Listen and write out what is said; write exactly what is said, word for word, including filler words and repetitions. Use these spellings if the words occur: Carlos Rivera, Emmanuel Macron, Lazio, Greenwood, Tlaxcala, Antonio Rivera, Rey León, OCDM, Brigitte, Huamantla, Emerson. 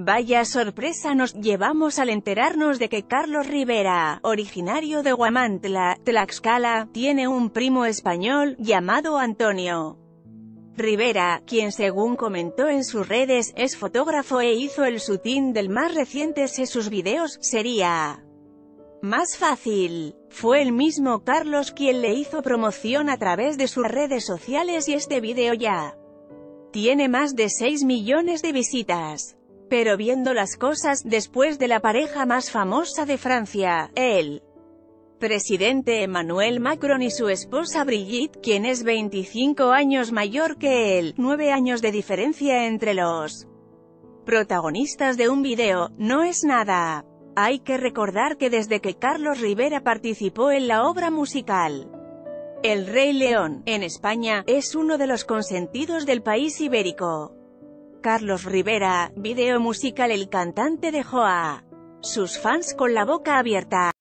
Vaya sorpresa nos llevamos al enterarnos de que Carlos Rivera, originario de Huamantla, Tlaxcala, tiene un primo español, llamado Antonio Rivera, quien según comentó en sus redes, es fotógrafo e hizo el shooting del más reciente de sus videos. Sería más fácil. Fue el mismo Carlos quien le hizo promoción a través de sus redes sociales y este video ya tiene más de seis millones de visitas. Pero viendo las cosas, después de la pareja más famosa de Francia, el presidente Emmanuel Macron y su esposa Brigitte, quien es veinticinco años mayor que él, nueve años de diferencia entre los protagonistas de un video, no es nada. Hay que recordar que desde que Carlos Rivera participó en la obra musical El Rey León, en España, es uno de los consentidos del país ibérico. Carlos Rivera, video musical. El cantante dejó a sus fans con la boca abierta.